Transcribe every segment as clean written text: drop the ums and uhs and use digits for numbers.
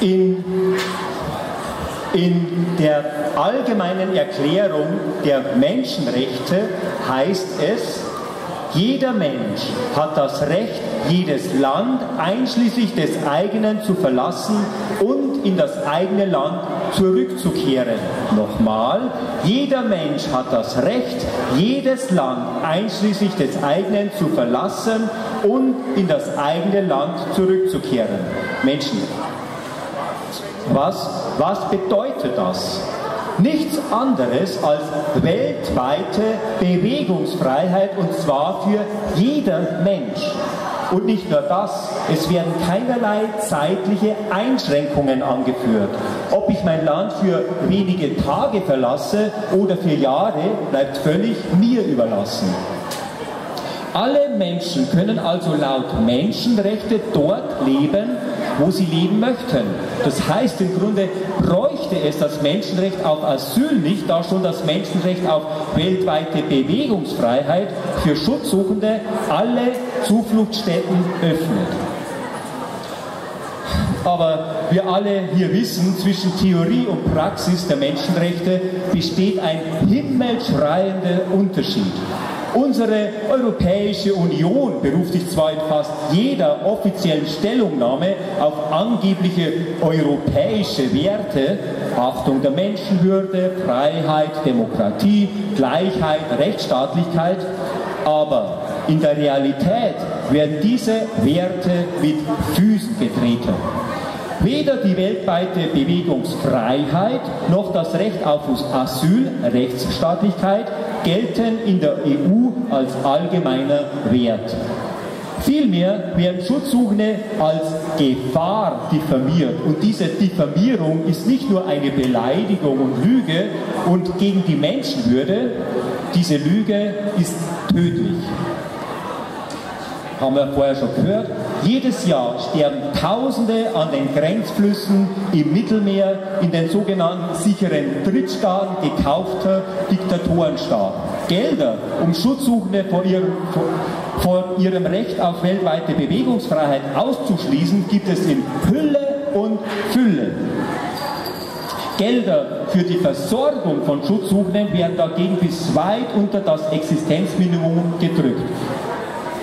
In der allgemeinen Erklärung der Menschenrechte heißt es, jeder Mensch hat das Recht, jedes Land einschließlich des eigenen zu verlassen und in das eigene Land zurückzukehren. Nochmal, jeder Mensch hat das Recht, jedes Land einschließlich des eigenen zu verlassen und in das eigene Land zurückzukehren. Menschen, was bedeutet das? Nichts anderes als weltweite Bewegungsfreiheit, und zwar für jeder Mensch. Und nicht nur das, es werden keinerlei zeitliche Einschränkungen angeführt. Ob ich mein Land für wenige Tage verlasse oder für Jahre, bleibt völlig mir überlassen. Alle Menschen können also laut Menschenrechte dort leben, wo sie leben möchten. Das heißt, im Grunde bräuchte es das Menschenrecht auf Asyl nicht, da schon das Menschenrecht auf weltweite Bewegungsfreiheit für Schutzsuchende alle Zufluchtsstätten öffnet. Aber wir alle hier wissen, zwischen Theorie und Praxis der Menschenrechte besteht ein himmelschreiender Unterschied. Unsere Europäische Union beruft sich zwar in fast jeder offiziellen Stellungnahme auf angebliche europäische Werte, Achtung der Menschenwürde, Freiheit, Demokratie, Gleichheit, Rechtsstaatlichkeit, aber in der Realität werden diese Werte mit Füßen getreten. Weder die weltweite Bewegungsfreiheit noch das Recht auf Asyl, Rechtsstaatlichkeit, gelten in der EU als allgemeiner Wert. Vielmehr werden Schutzsuchende als Gefahr diffamiert. Und diese Diffamierung ist nicht nur eine Beleidigung und Lüge und gegen die Menschenwürde, diese Lüge ist tödlich. Haben wir vorher schon gehört. Jedes Jahr sterben Tausende an den Grenzflüssen im Mittelmeer in den sogenannten sicheren Drittstaaten gekaufter Diktatorenstaaten. Gelder, um Schutzsuchende von ihrem Recht auf weltweite Bewegungsfreiheit auszuschließen, gibt es in Hülle und Fülle. Gelder für die Versorgung von Schutzsuchenden werden dagegen bis weit unter das Existenzminimum gedrückt.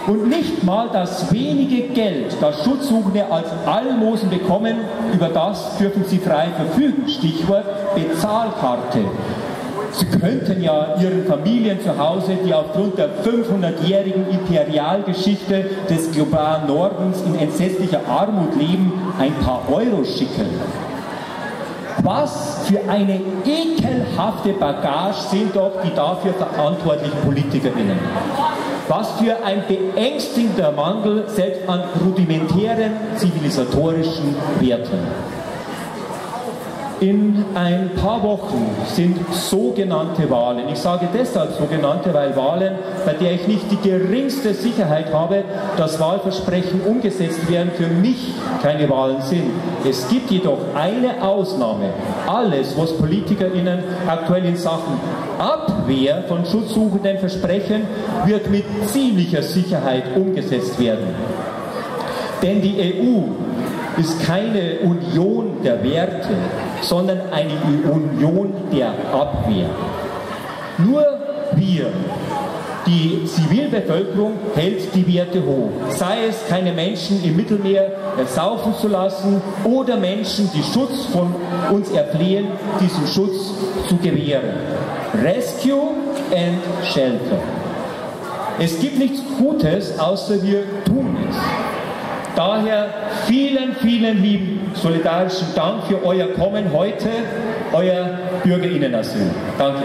Und nicht mal das wenige Geld, das Schutzsuchende als Almosen bekommen, über das dürfen sie frei verfügen. Stichwort Bezahlkarte. Sie könnten ja ihren Familien zu Hause, die aufgrund der 500-jährigen Imperialgeschichte des globalen Nordens in entsetzlicher Armut leben, ein paar Euro schicken. Was für eine ekelhafte Bagage sind doch die dafür verantwortlichen PolitikerInnen. Was für ein beängstigender Mangel selbst an rudimentären zivilisatorischen Werten. In ein paar Wochen sind sogenannte Wahlen. Ich sage deshalb sogenannte, weil Wahlen, bei der ich nicht die geringste Sicherheit habe, dass Wahlversprechen umgesetzt werden, für mich keine Wahlen sind. Es gibt jedoch eine Ausnahme. Alles, was PolitikerInnen aktuell in Sachen Abwehr von Schutzsuchenden versprechen, wird mit ziemlicher Sicherheit umgesetzt werden. Denn die EU ist keine Union der Werte, sondern eine Union der Abwehr. Nur wir, die Zivilbevölkerung, hält die Werte hoch. Sei es, keine Menschen im Mittelmeer ersaufen zu lassen oder Menschen, die Schutz von uns erflehen, diesen Schutz zu gewähren. Rescue and Shelter. Es gibt nichts Gutes, außer wir tun es. Daher vielen, vielen lieben solidarischen Dank für euer Kommen heute, euer Bürger*innenasyl. Danke.